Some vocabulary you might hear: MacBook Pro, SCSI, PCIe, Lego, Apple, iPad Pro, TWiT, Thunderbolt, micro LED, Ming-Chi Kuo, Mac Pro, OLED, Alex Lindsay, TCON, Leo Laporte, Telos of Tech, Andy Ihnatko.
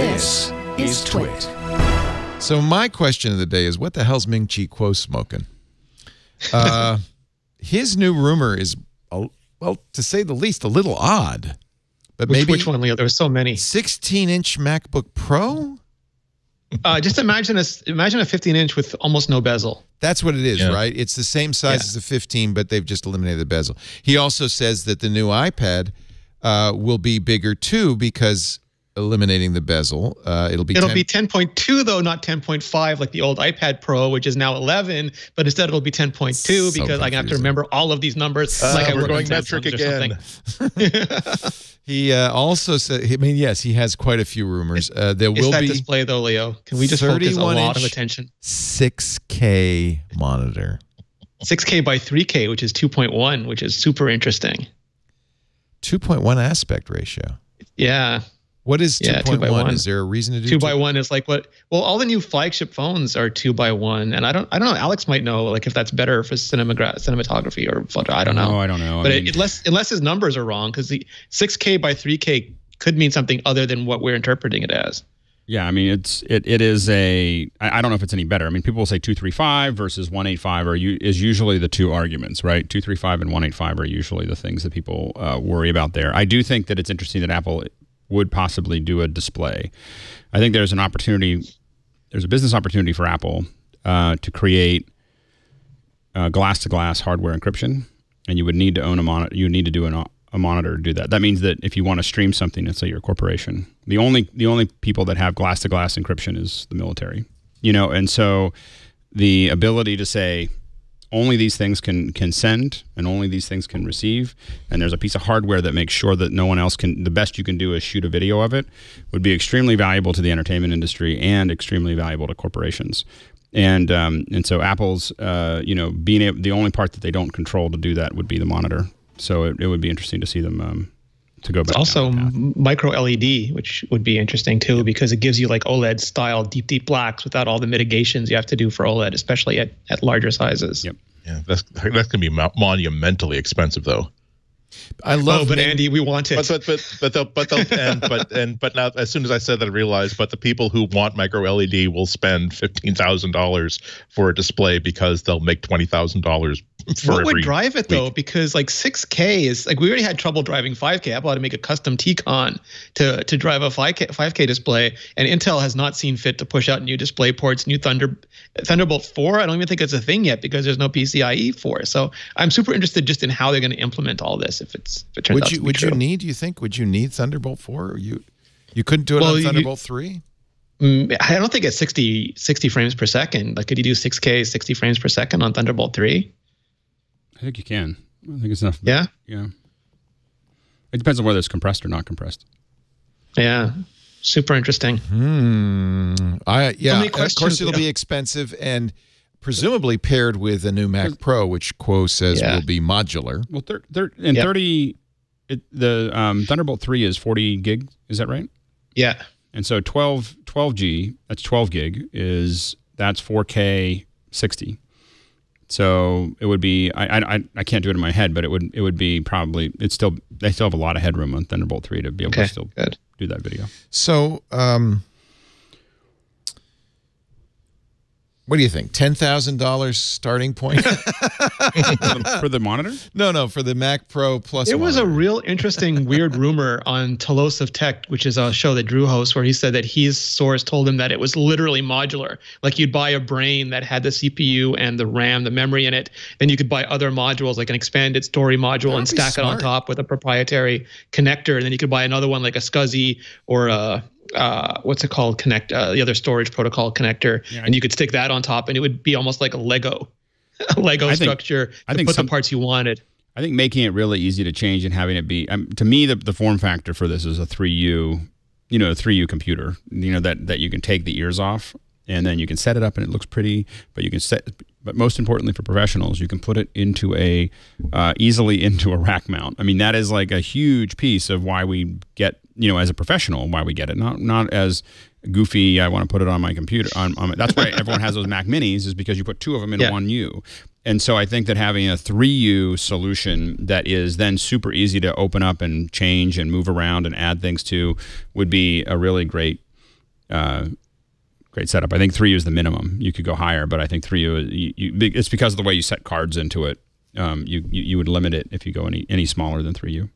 This is TWiT. So my question of the day is, what the hell's Ming-Chi Kuo smoking? His new rumor is, well, to say the least, a little odd. But maybe which one, Leo? There were so many. 16-inch MacBook Pro? Just imagine a 15-inch with almost no bezel. That's what it is, right? It's the same size as the 15, but they've just eliminated the bezel. He also says that the new iPad will be bigger, too, because eliminating the bezel. It'll be 10.2, though, not 10.5, like the old iPad Pro, which is now 11, but instead it'll be 10.2 so because I have to remember all of these numbers. Like we're going metric again. He also said, I mean, yes, he has quite a few rumors. There will be display, though, Leo. Can we just focus a lot of attention? 6K monitor. 6K by 3K, which is 2.1, which is super interesting. 2.1 aspect ratio. Yeah. What is 2.1? Is there a reason to do 2 by 1? Is like what? Well, all the new flagship phones are 2 by 1, and I don't know. Alex might know, like, if that's better for cinematography or photo. I don't know. No, I don't know. But unless his numbers are wrong, because the 6K by 3K could mean something other than what we're interpreting it as. Yeah, I mean, it is I don't know if it's any better. I mean, people will say 235 versus 185 is usually the two arguments, right? 235 and 185 are usually the things that people worry about there. I do think that it's interesting that Apple would possibly do a display. I think there's an opportunity, there's a business opportunity for Apple to create glass-to-glass hardware encryption, and you would need to own a monitor. You need to do a monitor to do that. That means that if you want to stream something, let's say your corporation, the only people that have glass-to-glass encryption is the military, you know. And so the ability to say only these things can send and only these things can receive, and there's a piece of hardware that makes sure that no one else can, the best you can do is shoot a video of it, would be extremely valuable to the entertainment industry and extremely valuable to corporations. And so Apple's, you know, being able, the only part that they don't control to do that would be the monitor. So it would be interesting to see them to go back. Also micro LED, which would be interesting too, because it gives you like OLED style deep blacks without all the mitigations you have to do for OLED, especially at larger sizes. Yep. Yeah, that's gonna be monumentally expensive though. I love, but Andy, we want it. But now, as soon as I said that, I realized. But the people who want micro LED will spend $15,000 for a display because they'll make $20,000. What would drive it though? Because like 6K is like, we already had trouble driving 5K. Apple had to make a custom TCON to drive a 5K display, and Intel has not seen fit to push out new display ports, new Thunderbolt 4. I don't even think it's a thing yet because there's no PCIe 4. So I'm super interested just in how they're going to implement all this. If it turns out to be true, do you think, would you need Thunderbolt 4? Or you couldn't do it on Thunderbolt 3? I don't think at 60 frames per second. Like, could you do 6K 60 frames per second on Thunderbolt 3? I think you can. I think it's enough. Yeah? Yeah. It depends on whether it's compressed or not compressed. Yeah. Super interesting. Yeah. Of course, it'll be expensive and presumably paired with a new Mac Pro, which Kuo says will be modular. Well, the Thunderbolt 3 is 40 gig. Is that right? Yeah. And so 12G, that's 12 gig, that's 4K 60. So it would be, I can't do it in my head, but it would be probably, they still have a lot of headroom on Thunderbolt 3 to be able to still do that video. So what do you think? $10,000 starting point for the monitor? No, for the Mac Pro Plus. It was a real interesting, weird rumor on Telos of Tech, which is a show that Drew hosts, where he said that his source told him that it was literally modular. Like, you'd buy a brain that had the CPU and the RAM, the memory in it, then you could buy other modules, like an expanded story module, and stack it on top with a proprietary connector, and then you could buy another one like a SCSI or a what's it called? Connect the other storage protocol connector, and you could stick that on top, and it would be almost like a Lego structure. I think put the parts you wanted. I think making it really easy to change and having it be to me the form factor for this is a 3U, you know, a 3U computer, you know, that you can take the ears off and then you can set it up and it looks pretty. But you can but most importantly for professionals, you can put it into a easily into a rack mount. I mean, that is like a huge piece of why we get, you know, as a professional, why we get it, not as goofy. I want to put it on my computer. That's why everyone has those Mac Minis, is because you put two of them in one U. And so I think that having a 3U solution that is then super easy to open up and change and move around and add things to would be a really great Great setup. I think 3U is the minimum. You could go higher, but I think 3U, it's because of the way you set cards into it. You would limit it if you go any smaller than 3U.